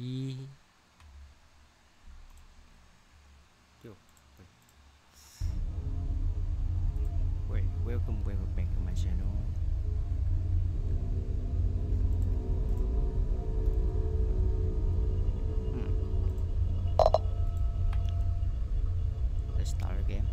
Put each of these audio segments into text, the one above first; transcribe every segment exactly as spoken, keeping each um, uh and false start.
りyo wait welcome welcome back to my channel. hmm. Let's start again.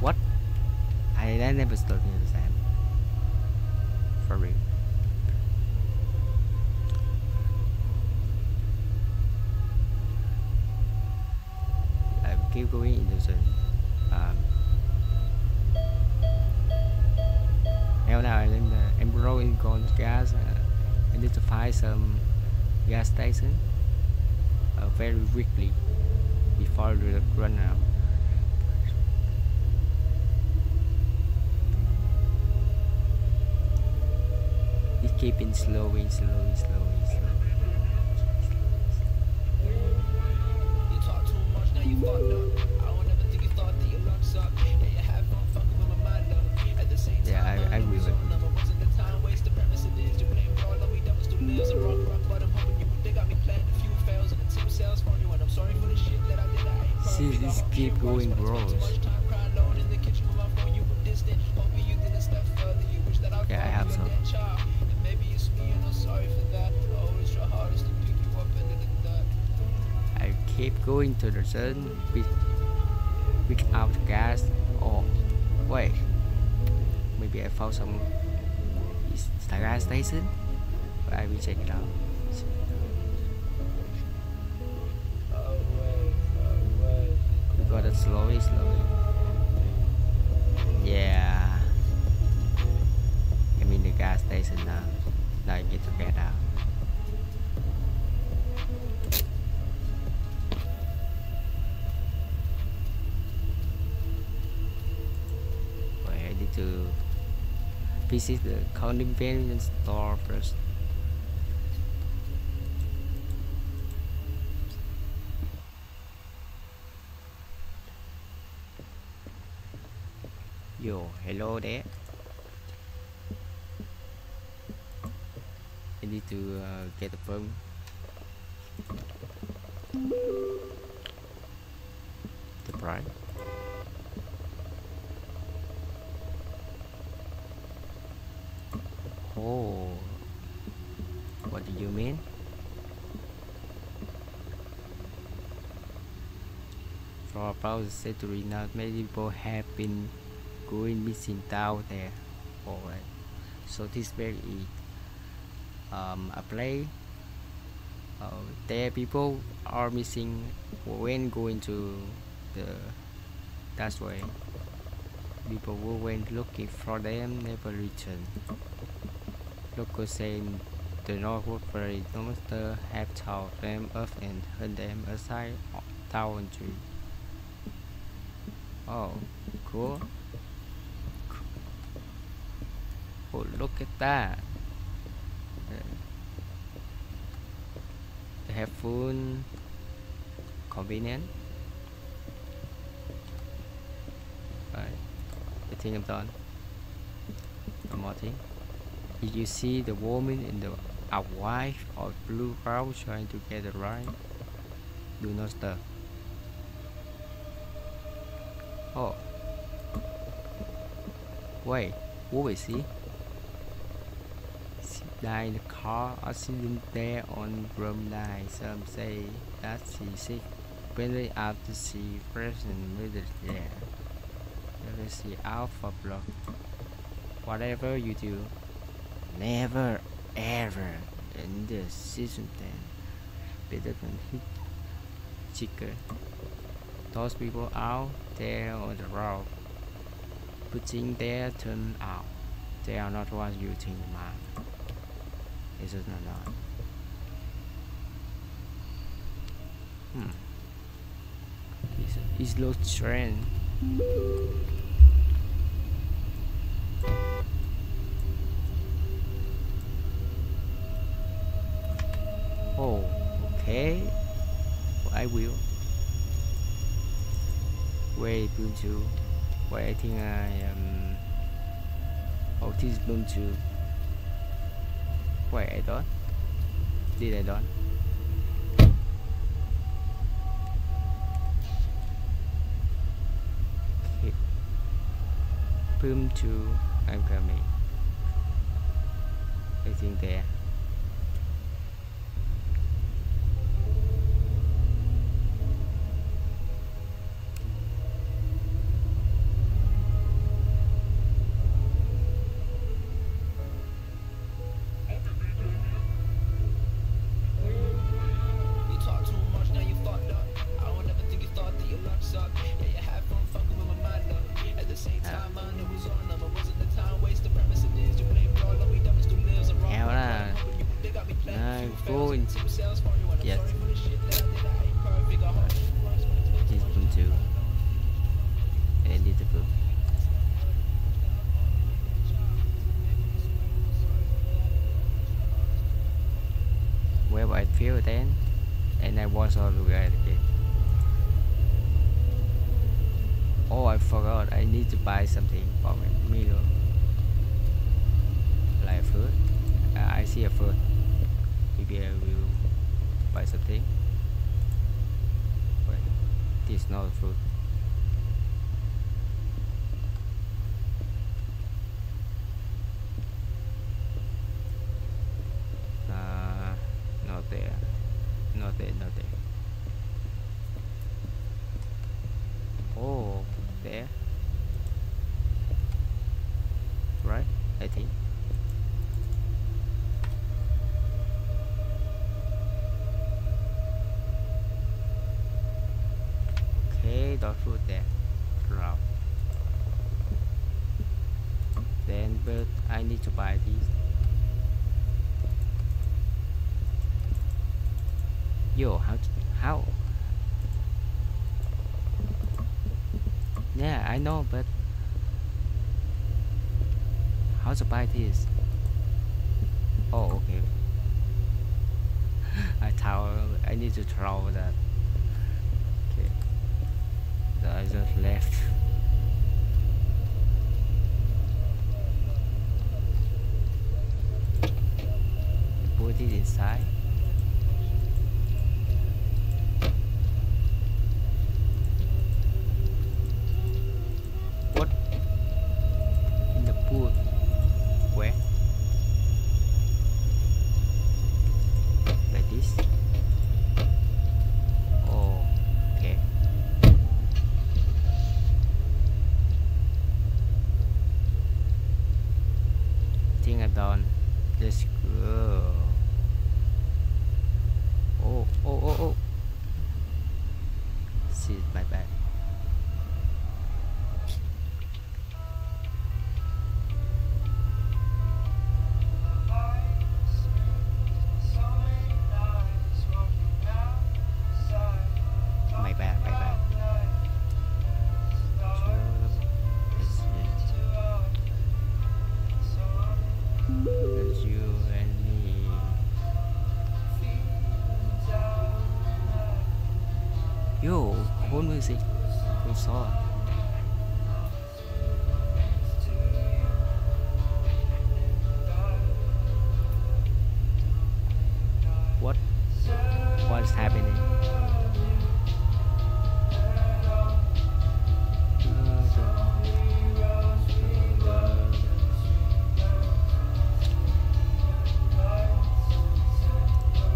What? I, I never stopped near this time. For real. I keep going into the um now now I'm uh, enrolling gold gas. Uh, I need to find some gas station uh, very quickly before we run out. It's keeping slowly, slowly, slowly, slowly. You talk too much, now you fucked up. I don't ever think you thought that you luck sucked. And you have fun fucking with my mind up. At the same time, yeah, I, I will. See, this keep going, bros. Yeah, I have some. I keep going to the sun with, without gas. Oh, wait. Maybe I found some gas station. I will check it out. We got it slowly, slowly. Yeah. I mean the guy. visit the counting variance store first. Yo, hello there. I need to uh, get a perm. The prime. Oh, what do you mean? For about a century now, many people have been going missing down there. Alright, so this very is um, a place uh, there people are missing when going to the that way. People who went looking for them never returned. Locals say the Northwood Prairie monster have taught them up and hung them aside of town tree. Oh, cool. Oh, look at that. They have food, convenient. Right, I think I'm done. One more thing. Did you see the woman in the a wife of blue crowd trying to get the right? Do not stir. Oh. Wait, who is she? She died in a car accident there on room nine. Some say that she sick barely after she present murdered there. Let us see alpha block. Whatever you do, never ever in the season ten better than hit chicken. Those people out there on the road putting their turn out. They are not what you think, man. It's just not not. Hmm. It's, it's low trend. Oh, okay. I will. Wait, Ubuntu. Wait, I think I am. Um, oh, this Ubuntu. Wait, I don't. Did I don't? Okay. Ubuntu, I'm coming. I think there. Then and I was all the way again. Oh, I forgot I need to buy something from a meal like food. uh, I see a food, maybe I will buy something. Wait, this is not food. Food there, crowd. Then, but I need to buy these. Yo, how? How? Yeah, I know, but how how to buy this? Oh, okay. I tell I need to throw that. Okay. So I just left. Put it inside. Down, let's go. Oh, oh, oh, oh. See, my bad. My bad, my bad. Yo, cool music, cool song. What? What is happening?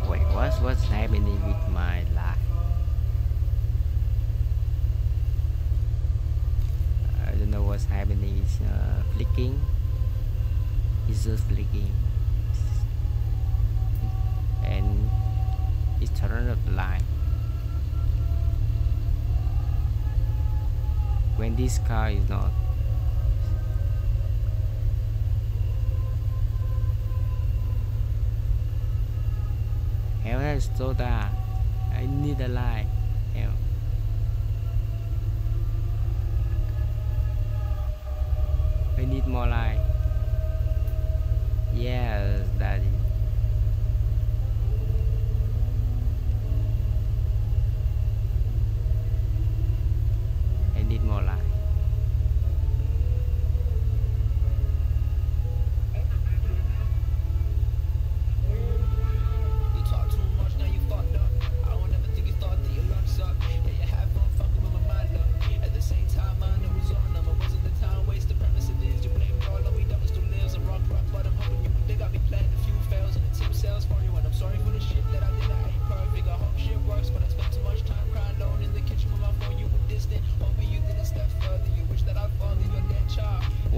Wait, what's what's happening with my life? What's happening is uh, flicking. It's just flicking, and it turned off the light. When this car is not, help has soda. I need a light. Help. I need more light. Yes, daddy. I need more light. You talk too much, now you fucked up. I don't ever think you thought that your luck sucked. Yeah, you had fun fucking with my mind up. At the same time, I know it's on them. It wasn't the time waste.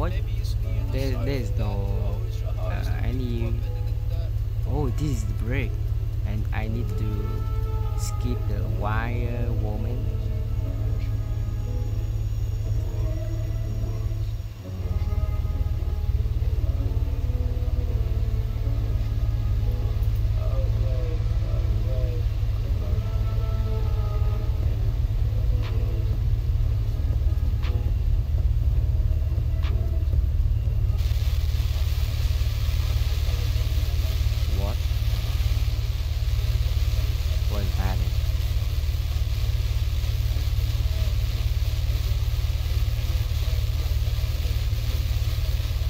What? There, there's no uh, any. Oh, this is the break, and I need to skip the wire woman.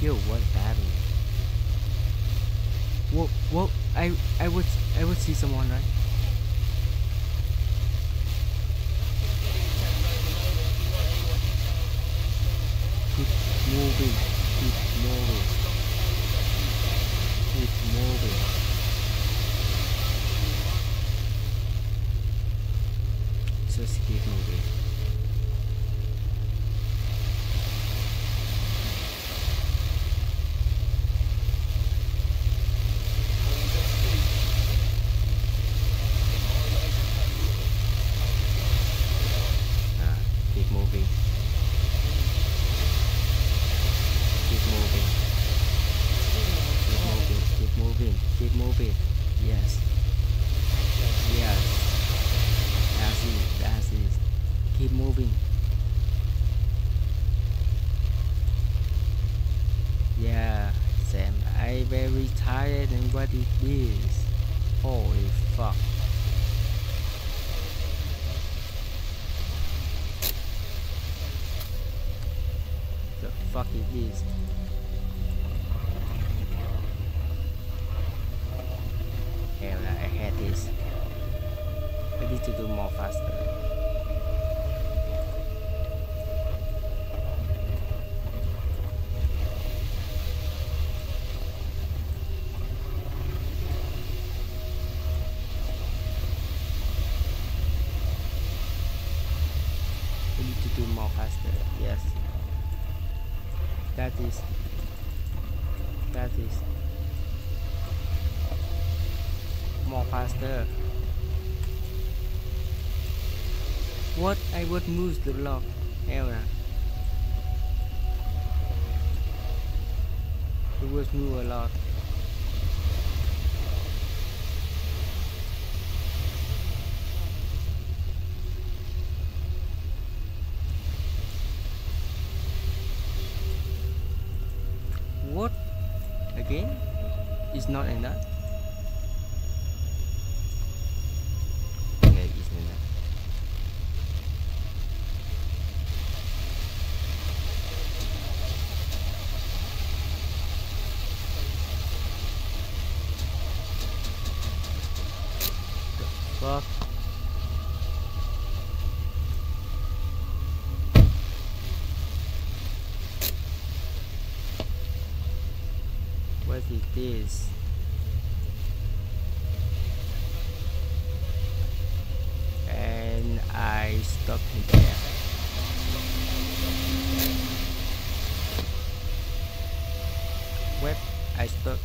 Yo, what's happening? Whoa, whoa! I, I would, I would see someone, right? Keep moving, keep moving, keep moving. Just keep moving. Keep moving. Yes. Yes. That's it. That's it. Keep moving. Yeah. higher than what it is. Holy fuck. The fuck it is. Hell, I had this. I need to do more faster. What I would move the lock era. It was move a lot. What again is not enough? This and I stopped him there. Web, I stopped.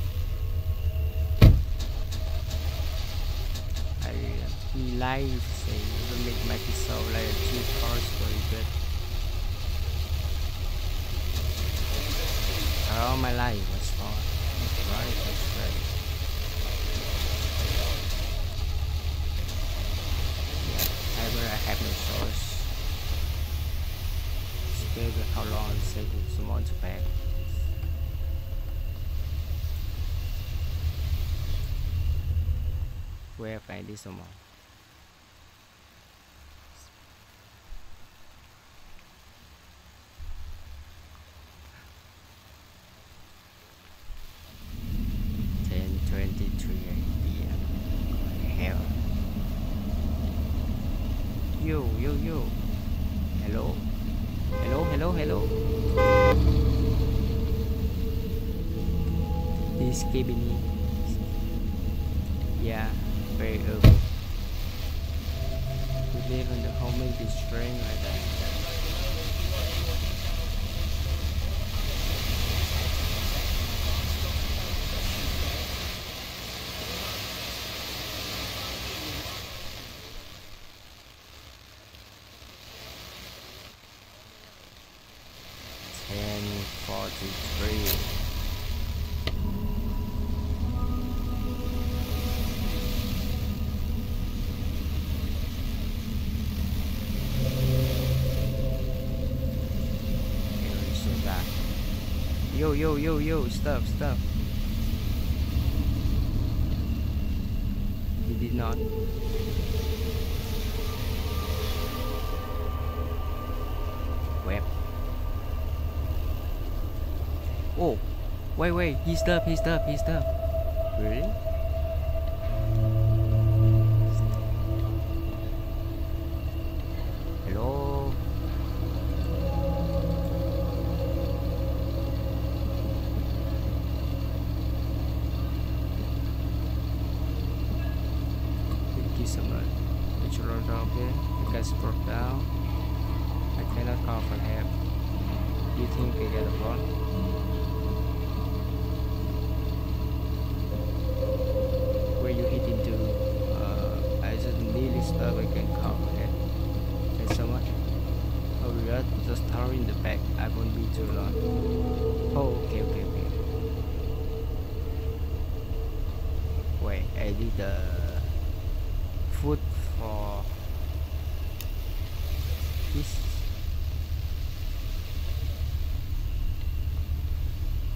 I live say to make my soul like a cheap horse story, but all my life was hard. Right, that's right. Yeah, ever I have no source. Scared of how long it's taking someone to back. Where find this someone? Cabin. Yeah, very early. We live in the home of this train like that. ten forty-three. Yo, yo, yo, yo, stop, stop. He did not. Web. Oh, wait, wait, he stopped, he stopped, he stopped. Really?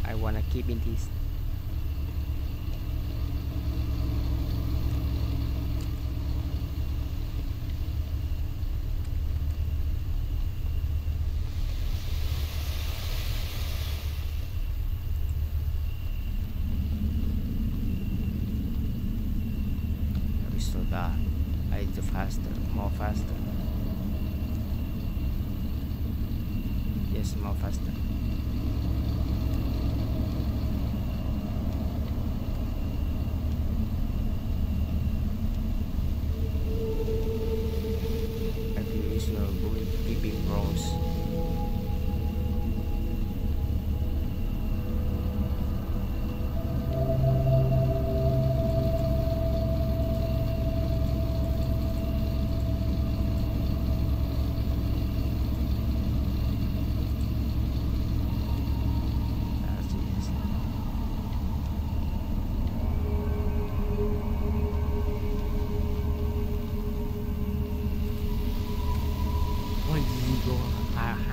I wanna keep in this. so that it's faster, more faster. Yes, more faster.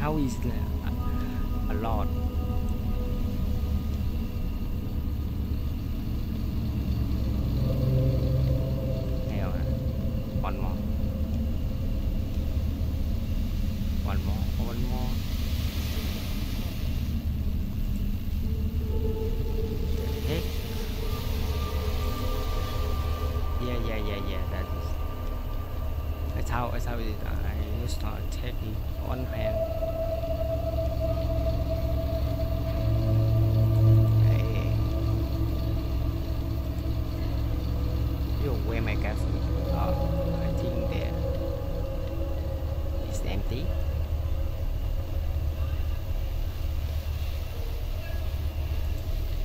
How is that a lot? Hell, one more, one more, one more. The heck? Yeah, yeah, yeah, yeah. That is. That's how. That's how it is. I just not take it one hand.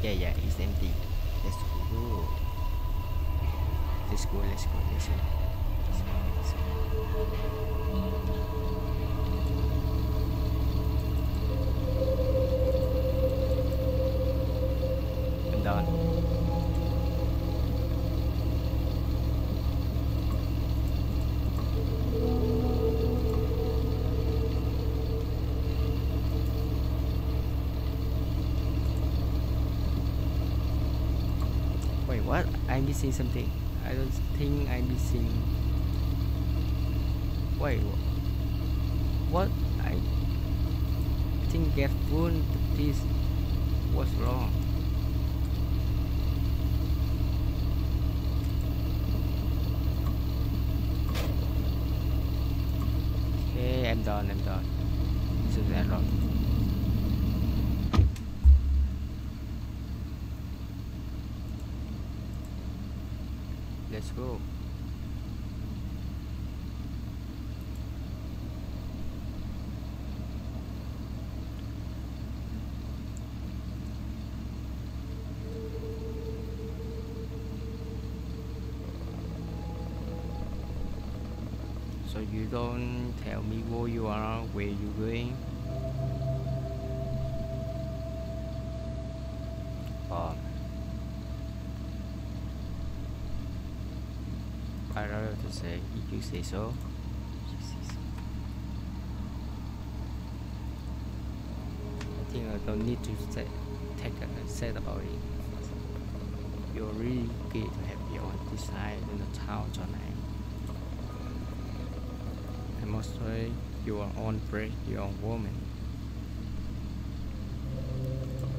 Yeah, yeah, it's empty. Let's go. Let's go, let's go, let's go. Let's go, let's go. I'm done. What? I'm missing something. I don't think I'm missing. Wait, what? I think get full this. What's wrong? Okay, I'm done. I'm done. So that's wrong. Let's go. So you don't tell me where you are, where you going. Oh. I don't know what to say. If you say so. I think I don't need to say, take a set about it. You're really good to have you on this side in the town tonight. I must say, you are on break, you are woman.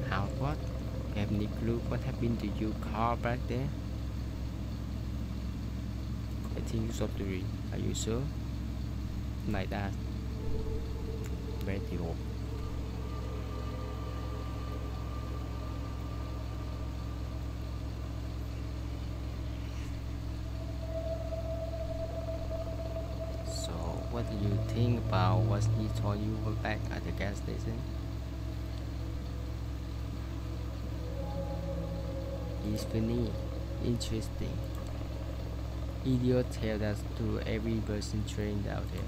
How what? You have any clue what happened to your car back there? I think you stopped to read. Are you sure? Like that. Very old. So, what do you think about what he told you back at the gas station? It's funny. Interesting. Idiot tell that to every person trained out there.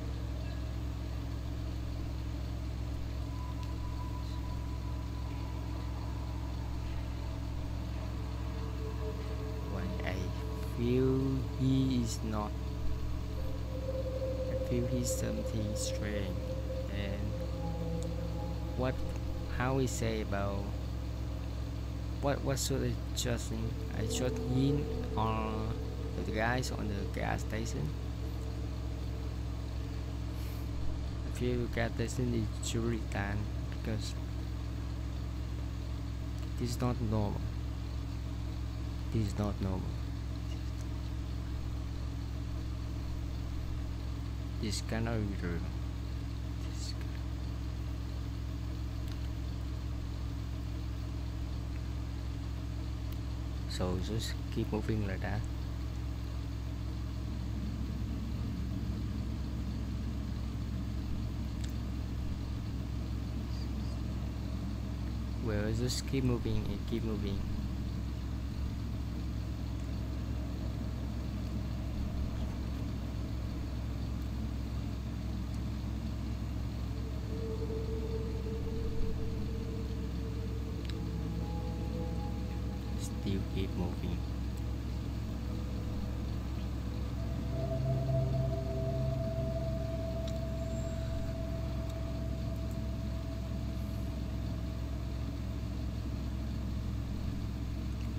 When I feel he is not, I feel he's something strange. And what, how we say about what? What should I trust him? I trust him or the guys on the gas station? I feel the gas station is truly done because this is not normal. This is not normal. this kind of room. So just keep moving like that. Well, just keep moving and keep moving. Still keep moving.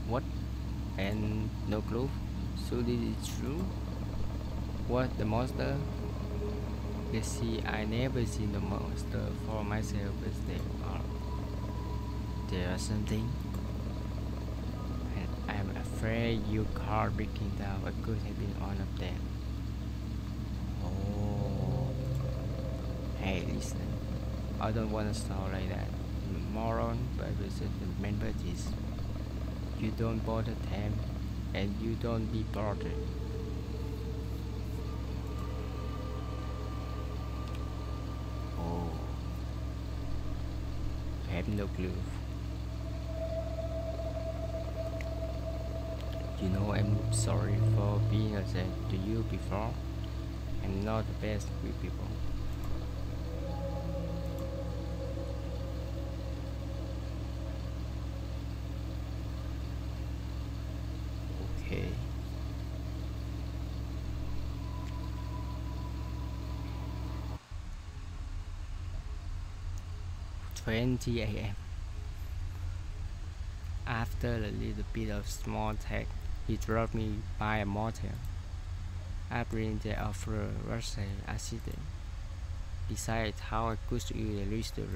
What? And no clue. So this is true. What the monster? You see, I never seen the monster for myself, but they are. There are something. I'm afraid your car breaking down, but could have been one of them. Oh, hey, listen, I don't want to sound like that, I'm a moron, but we should remember this. You don't bother them, and you don't be bothered. Oh, I have no clue. You know, I'm sorry for being upset to you before. I'm not the best with people. Okay. twenty A M After a little bit of small talk, he dropped me by a motel. I bring the offer was an accident. Besides, how I could you the restaurant.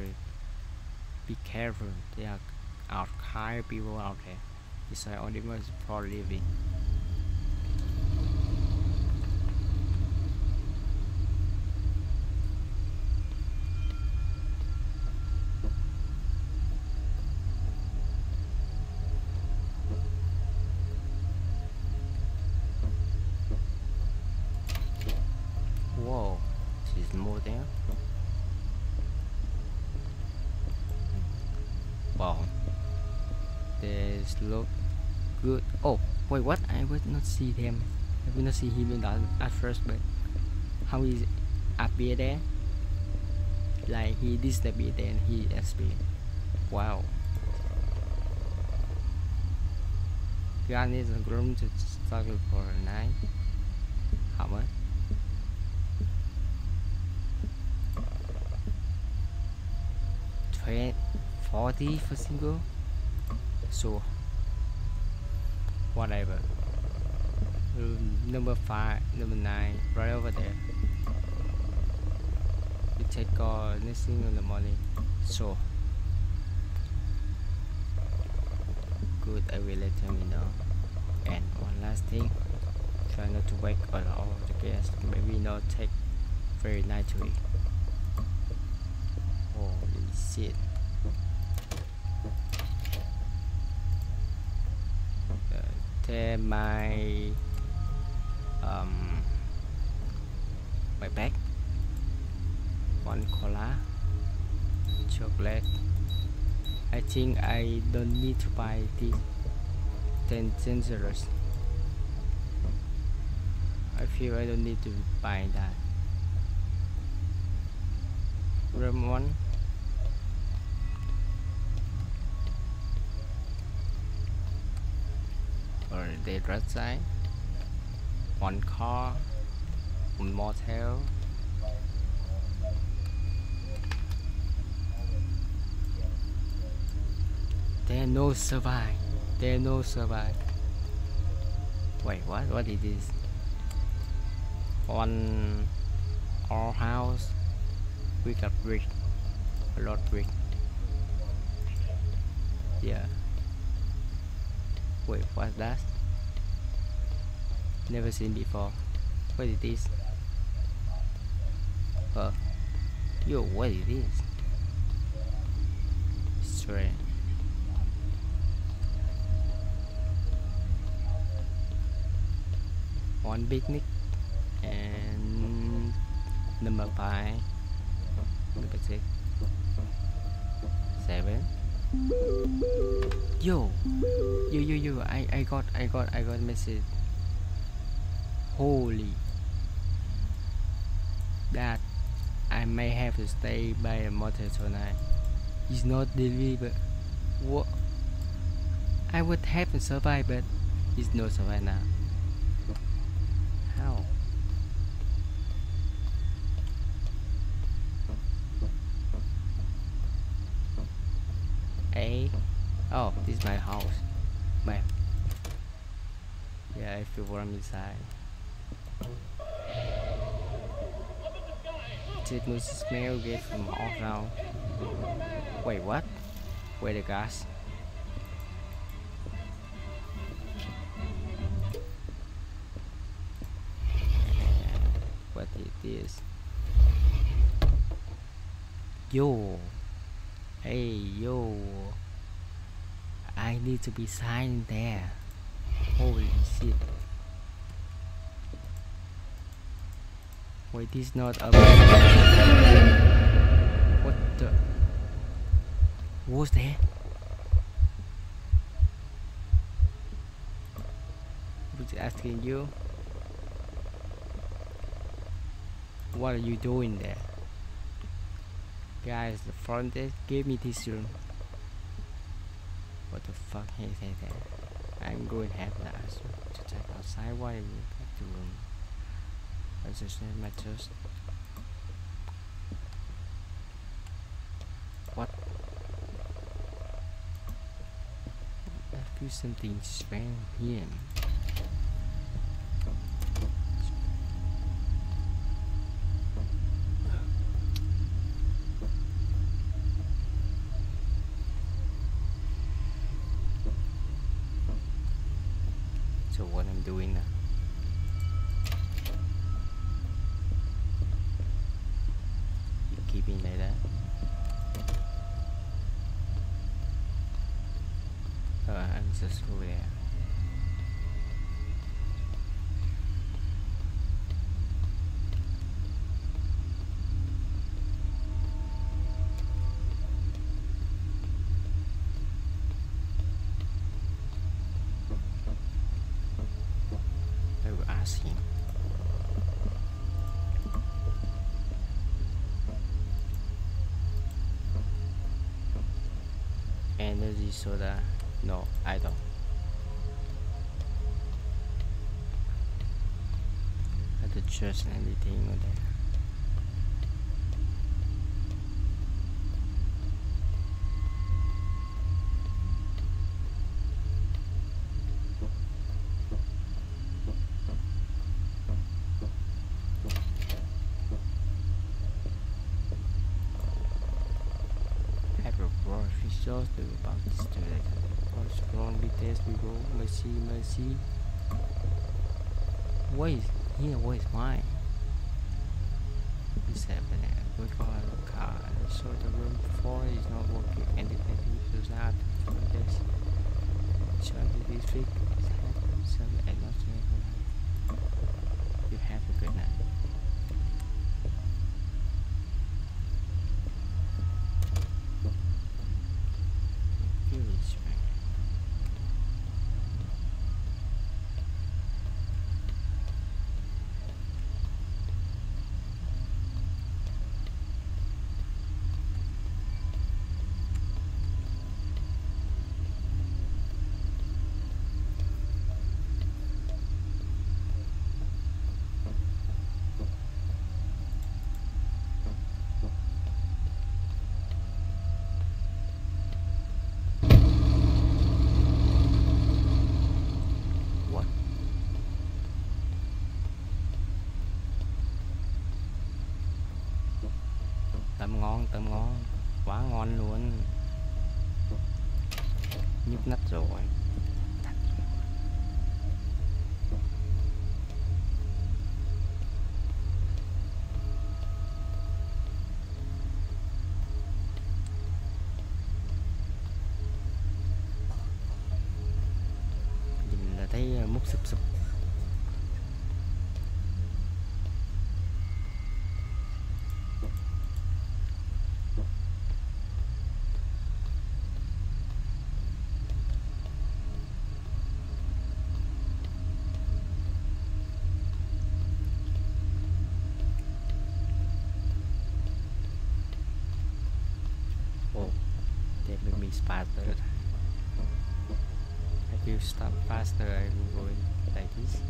Be careful, there are out high people out there. It's an audience for living. Wow, this look good. Oh wait, what? I would not see them. I would not see him at first, but how he appear there? Like he disappeared and he appeared. Wow. God needs a room to struggle for a night. How much? Twenty. forty for single, so whatever. Room number five, number nine, right over there. We take call next thing in the morning. So good, I will let him know. And one last thing, try not to wake all of the guests. Maybe not take very lightly. Holy shit. There my um my bag, one cola, chocolate. I think I don't need to buy this. Then dangerous. I feel I don't need to buy that. Room one. They right side, one car, one motel. There no survive. There no survive. Wait, what? What is this? One our house. We got brick, a lot brick. Yeah. Wait, what's that? Never seen before. What is this? But yo, what it is? Sorry. One picnic and number five, number six, seven. Yo, yo, yo, yo! I, I got, I got, I got message. Holy, that I may have to stay by a motel tonight. It's not delivered. What? I would have to survive, but it's not survive now. How? Hey, oh, this is my house. My yeah, I feel warm inside. It must smell good from all around. Wait, what? Where the gas? What it is? Yo, hey yo! I need to be signed there. Holy shit! Wait, this is not a. What the? What's there? Who's asking you? What are you doing there? Guys, the front desk gave me this room. What the fuck is that? I'm going to have the answer to check outside while I look at the room. I just need my toast. What? I feel something strange here. So what I'm doing now? You keeping like that? Oh, I'm just over there. Energy soda? No, I don't. At the church and everything over there. Just about this today. What's wrong with this? We go, mercy, mercy. What is here? What is mine? It's happening. We call a car. So the room four is not working. And the thing is not for this. So the district is happening. So I don't know. You have a good night. Tôm ngon, tôm ngon, quá ngon luôn. Nhức nách rồi. thấy mút sụp sụp. Faster. If you stop faster, I will go like this.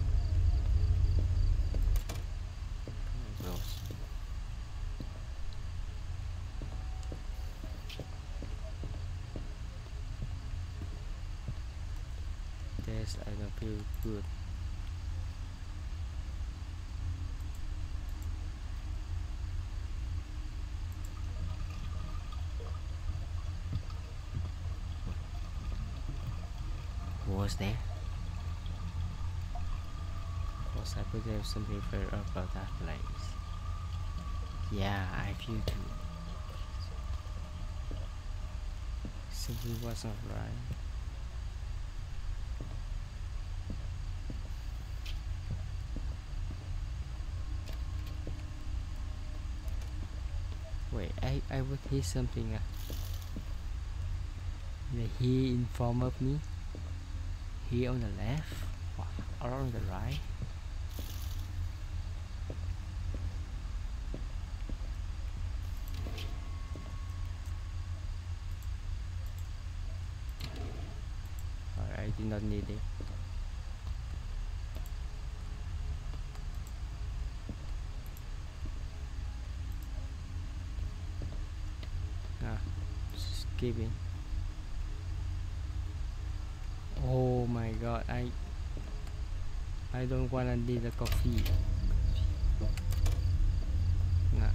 Yes, I don't feel good. Was there? Because I could have something very about that place. Yeah, I feel too. Something wasn't right. Wait, I I would hear something. Uh, he informed of me. Here on the left or on the right. All right, I did not need it. Nah, just give it. Oh my god, I I don't wanna need the coffee. Nah.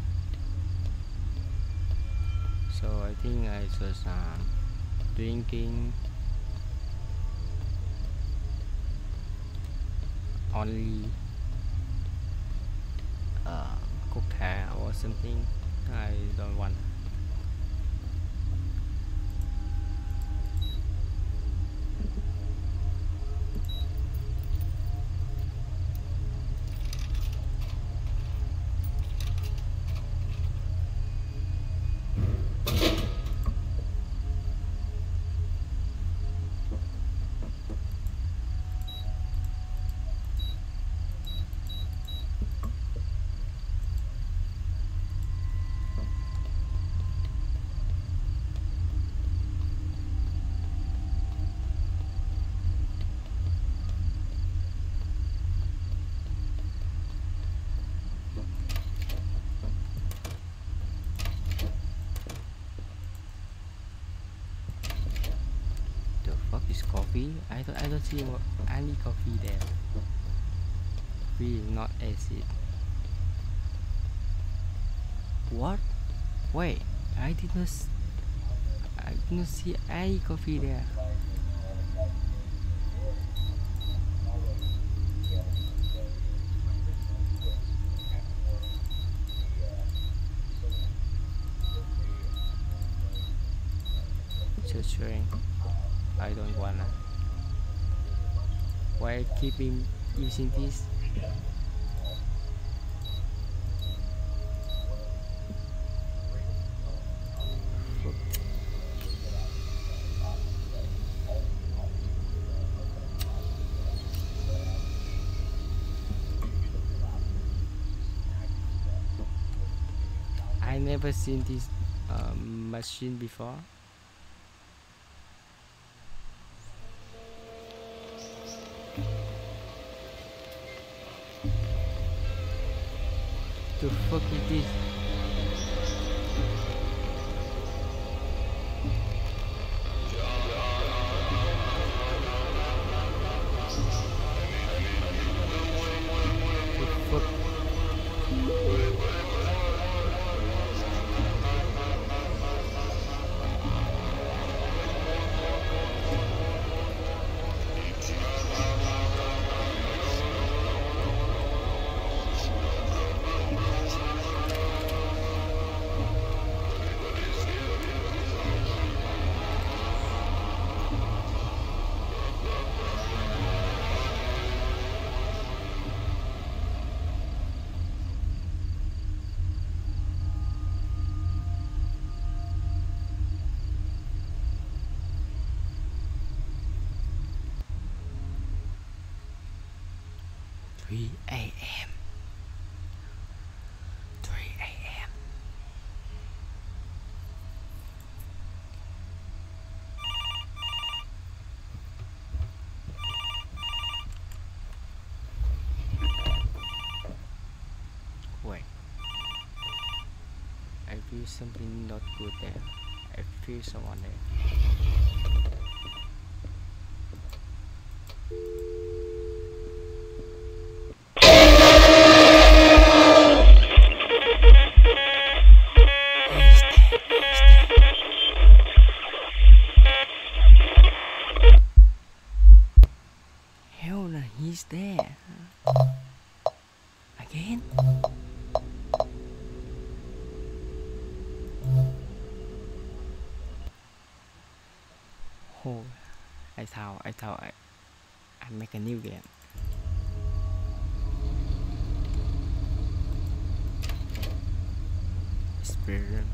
So I think I just um drinking only uh coca or something. I don't want. Coffee? I don't, I don't see any coffee there. Coffee is not acid. What? Wait, I did not I did not see any coffee there. Just sharing. I don't wanna. Why keep him using this? I never seen this uh, machine before. The fuck is this? The fuck? three a m three a m Wait, I feel something not good there. I feel someone there. He's there again. Oh, I thought I thought I I make a new game. Experience.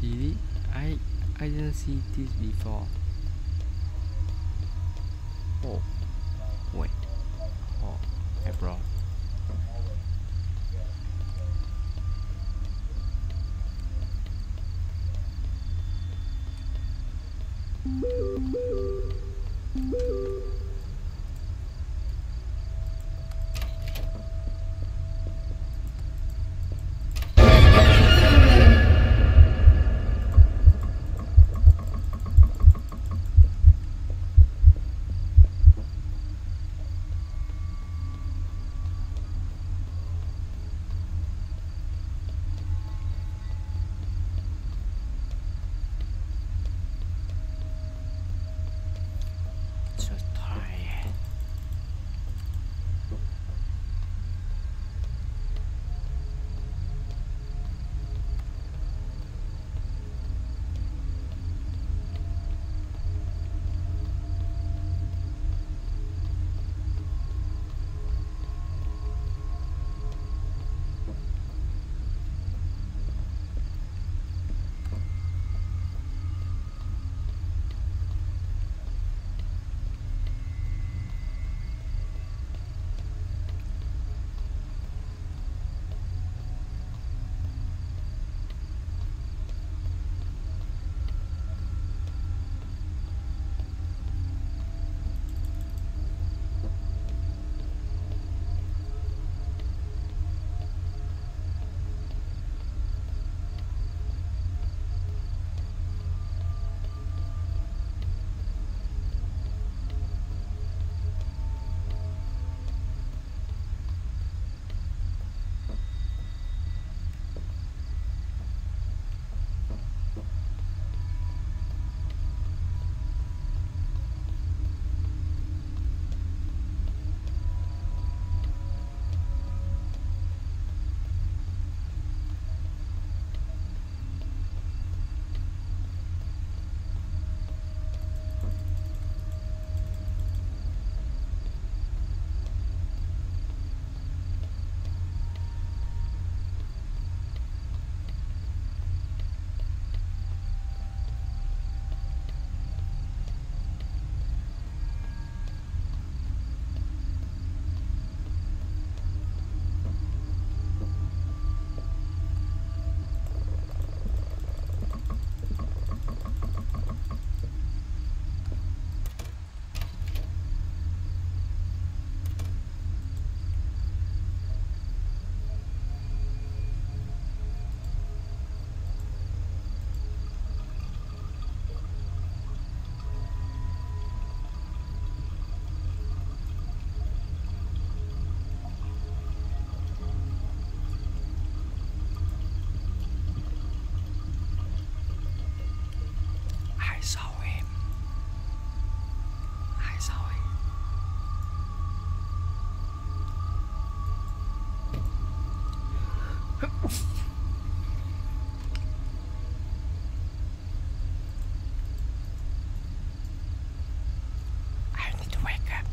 See, I I didn't see this before. Oh, wait. Oh, I brought. saw him. I saw him. I need to wake up.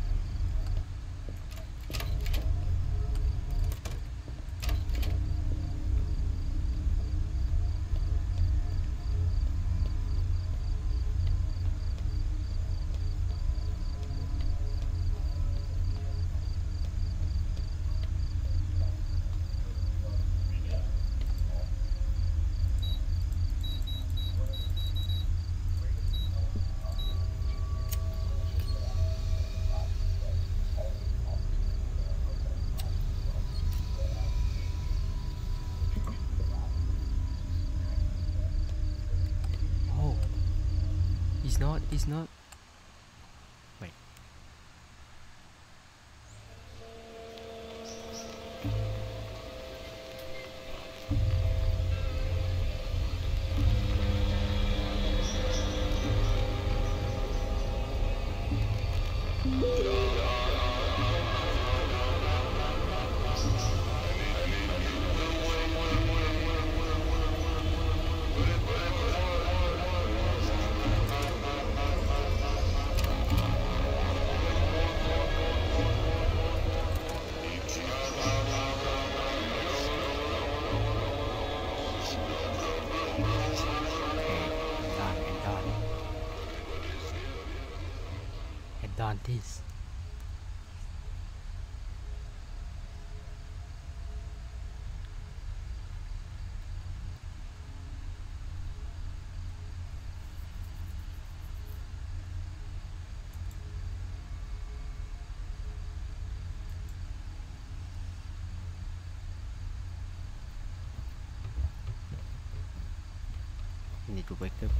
He's not, he's not. Wait. Done this. I need to wake up.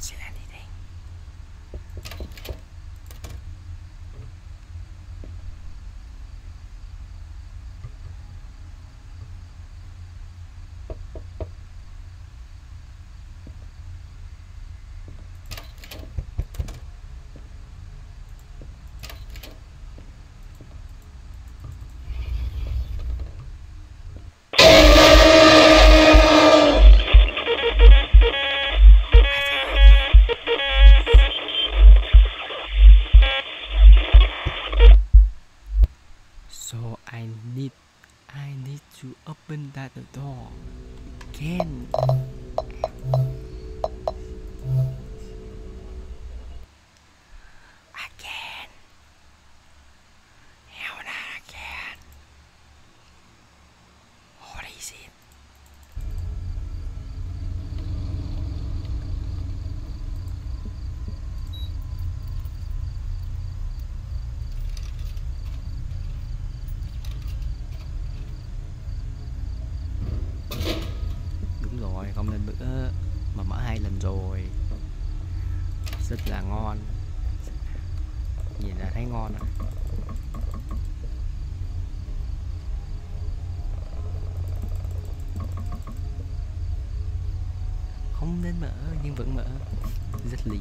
See anything. Open that door again. Again. No, not again. What is it? Không nên bữa mà mở hai lần rồi rất là ngon, nhìn là thấy ngon rồi. không nên mở nhưng vẫn mở, rất lì.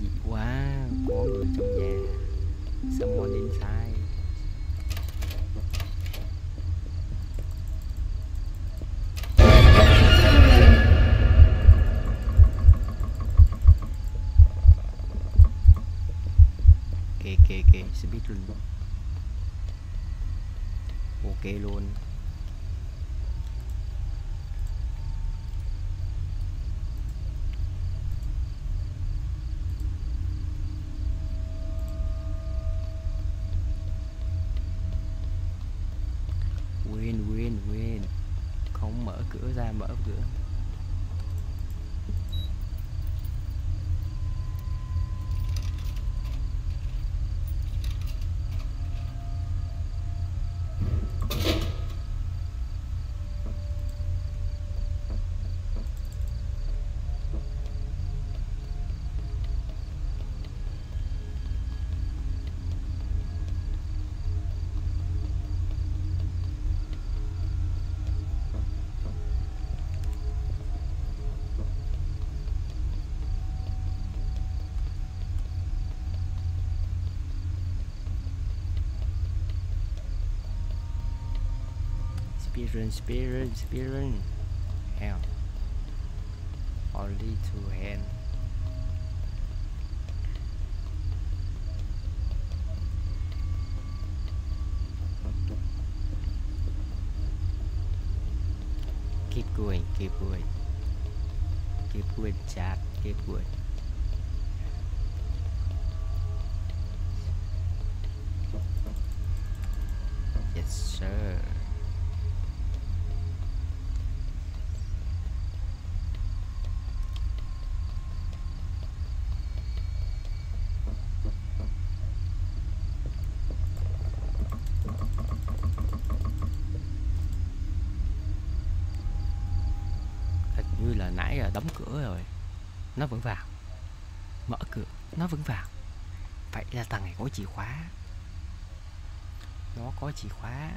Dị quá, có người trong nhà. Someone inside. Ok ok ok, speed luôn. Ok luôn. Quên quên quên. Không mở cửa ra, mở cửa. Spirit, spirit, spirit, hell, only two hand. Keep going, keep going, keep going, chat, keep going. Yes, sir. Như là nãy là đóng cửa rồi, nó vẫn vào. Mở cửa, nó vẫn vào. Vậy là tầng này có chìa khóa. Nó có chìa khóa.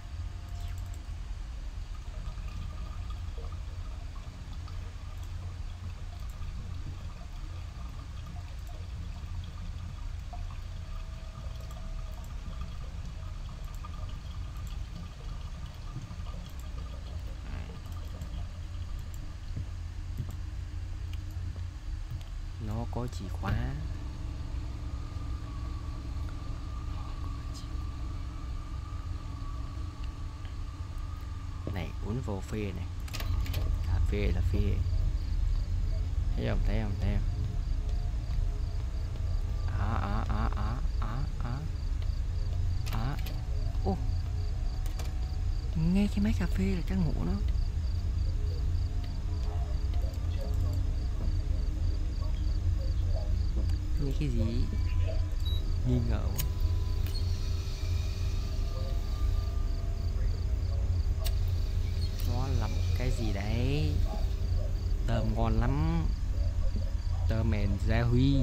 Nó có chìa khóa. Này, uống vô phê này. À, phê là phê. Thấy không, thấy không, thấy không? Á, á, á, á, á, á. Á. Ô. Nghe cái máy cà phê là chắc ngủ nó. Nghe cái gì nghi ngờ quá. Nó là một cái gì đấy. Tôm ngon lắm. Tôm mèn gia huy.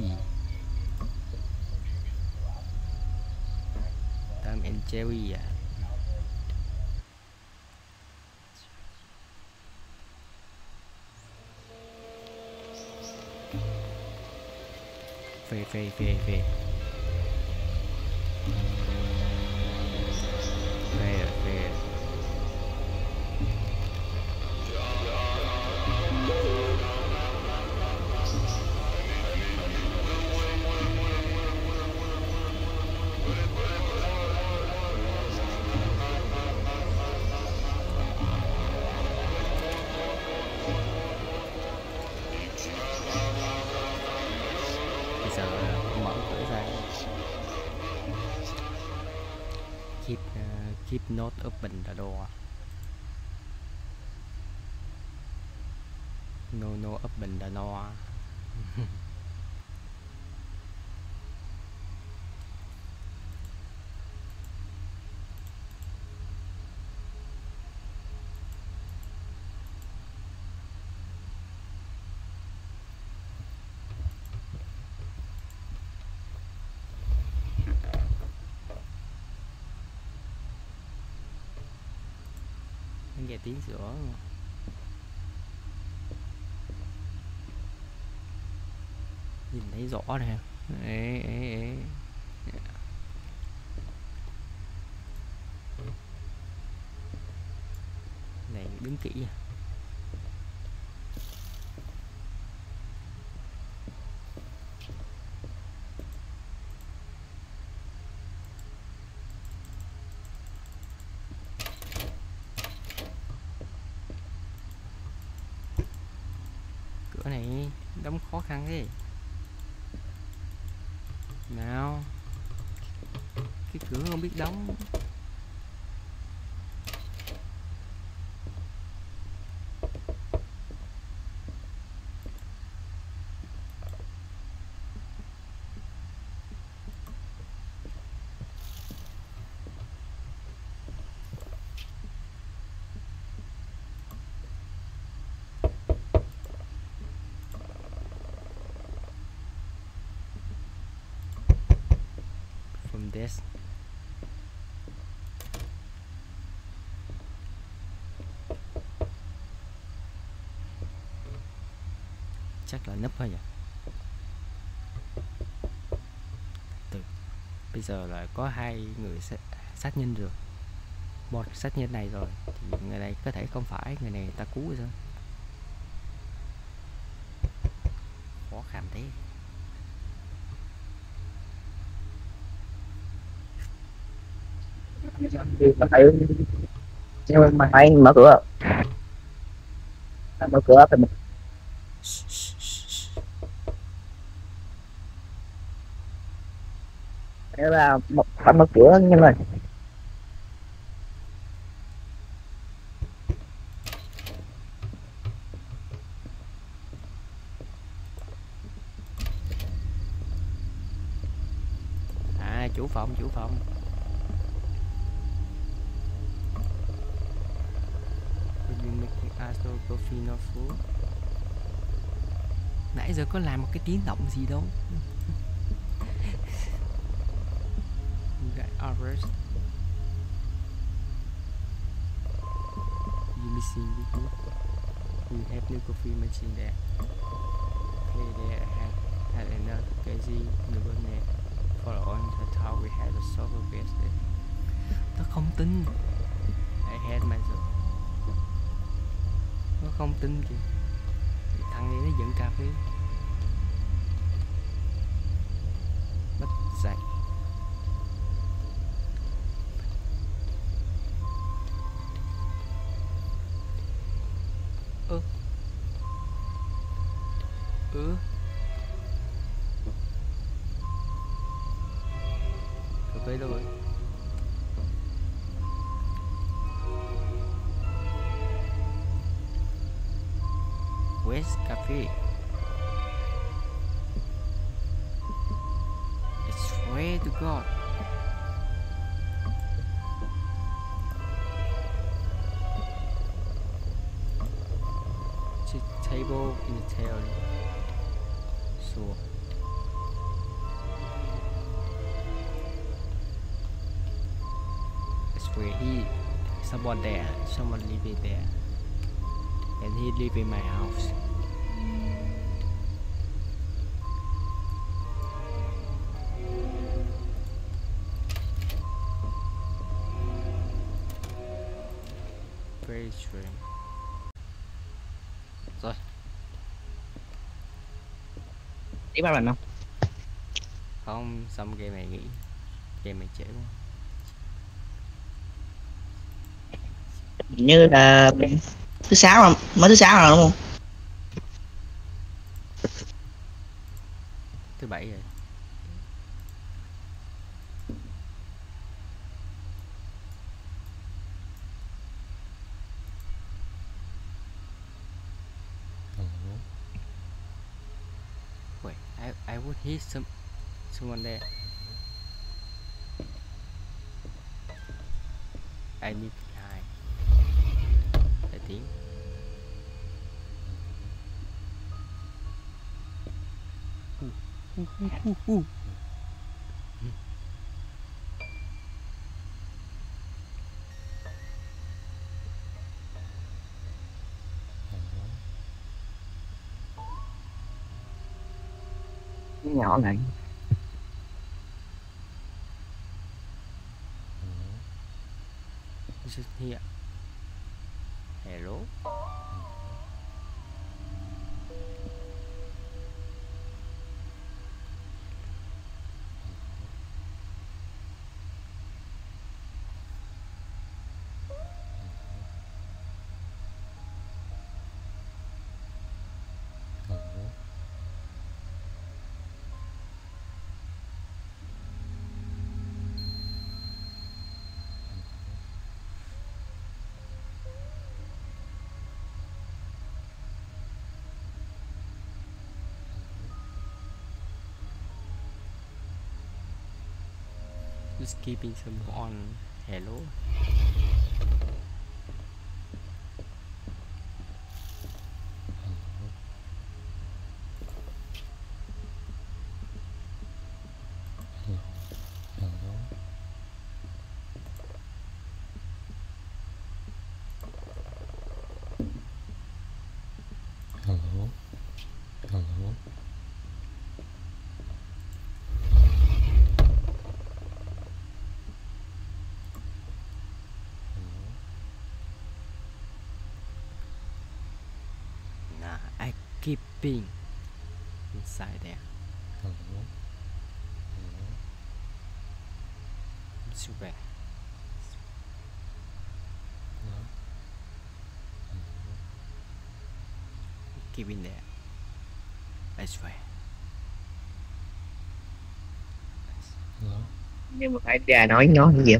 Tôm mèn cherry à. Phê phê phê phê phê phê. Keep uh, keep not open the door. No no open the door. nghe tiếng sữa không? Nhìn thấy rõ nè. Ê, ê, ê. Này đứng kỹ à. Cửa này đóng khó khăn thế nào, cái cửa không biết đóng. This chắc là nấp thôi nhỉ. Từ bây giờ là có hai người sát, sát nhân rồi, một sát nhân này rồi thì người này có thể không phải, người này ta cứu rồi sao? Khó khăn thế. Nhưng mà phải mở cửa, mở cửa phải một nếu là một phải mở cửa nhưng mà à chủ phòng chủ phòng nãy giờ có làm một cái tiếng động gì đâu. You got hours. You missing with me. We have new coffee machine there. Okay, there I had, had another crazy number there. For on the top we had a sofa base there. Tao không tin. I had myself. Nó không tin kìa. Thằng này nó giận cà phê. Bắt dậy. Ơ Ơ Cà phê đâu rồi? West Cafe. It's way to God. It's a table in the tail. So it's where he someone there, someone living there. And he live in my house. Very strange. Rồi. Đi ba lần không? Không, xong game này nghỉ. Game này trễ quá. Như là thứ sáu mà mới thứ sáu rồi đúng không? Thứ bảy rồi. Wait, I I would hear some someone there. I need to hide. I think. Ooh, ooh, ooh, ooh. nhỏ này. This is here. Hello. Just keeping some on. Hello. Keeping inside there. Hello. Hello. Super. Hello. Hello. Keep in there. I swear. Hello. Nhưng mà phải trà nói ngon hơn nhiều.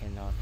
Cannot.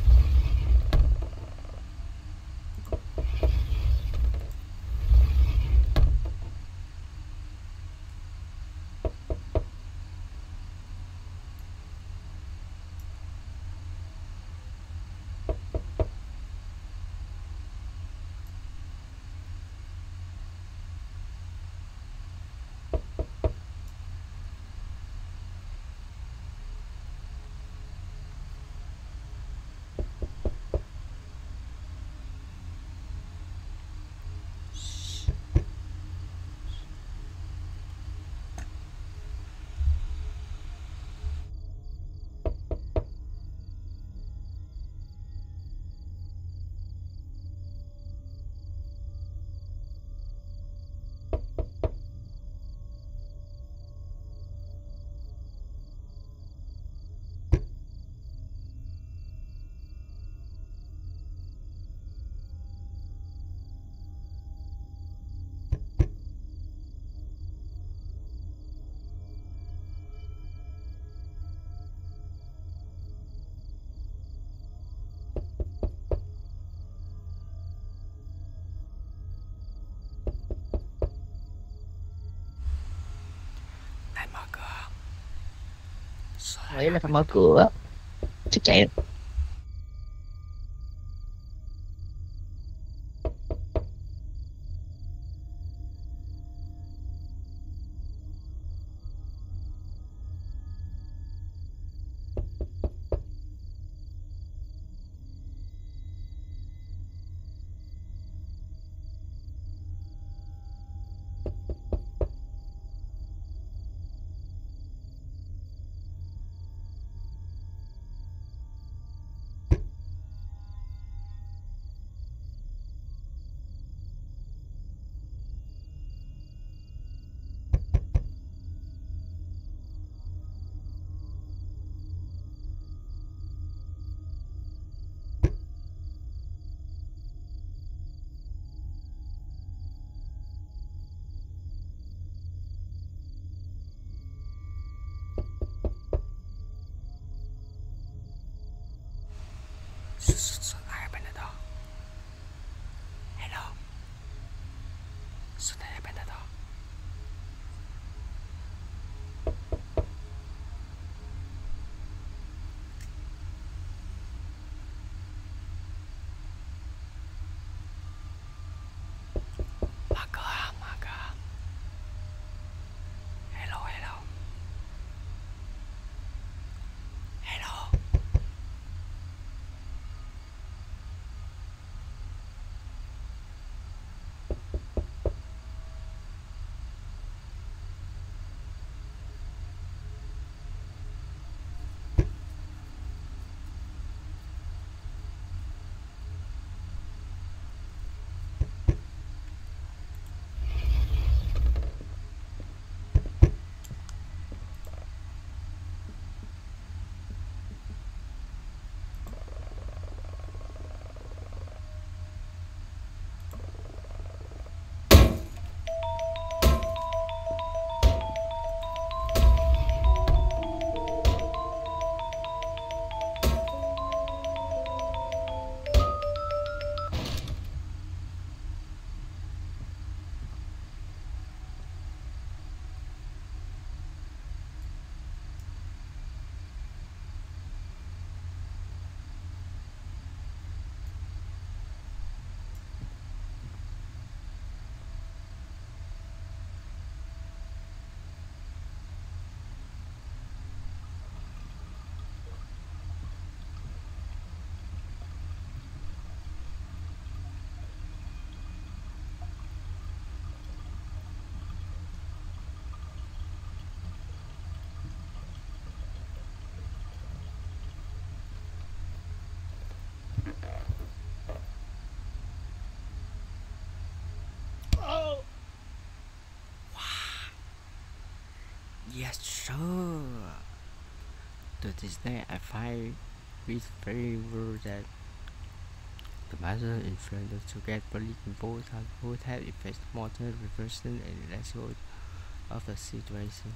Đấy là phải mở cửa chứ chạy. Yes, sure. To this day, I find it very rude that the master influences to get police involved would have effects more than reversing and less good of the situation.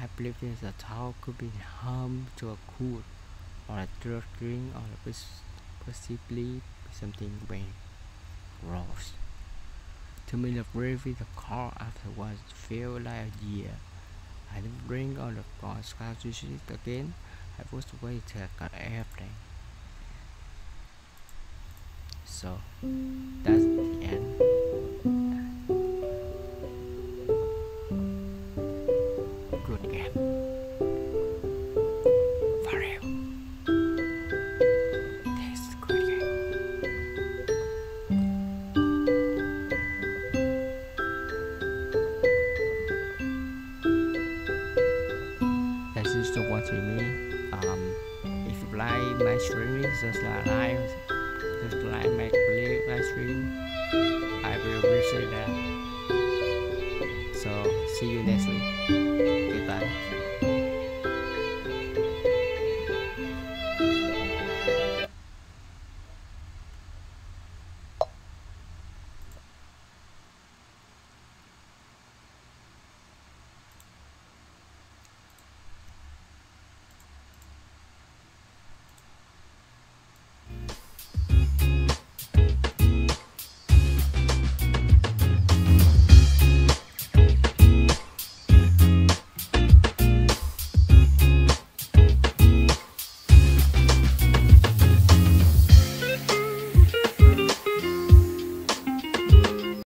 I believe that the talk could be harm to a cool or a drug drink or possibly something very gross. To me, the brief with the car afterwards felt like a year. I didn't bring on the car's constitution again. I was waiting till I got airplane. So that's the end. Just like live, just like make believe live stream. I will appreciate that. So see you next week. Goodbye.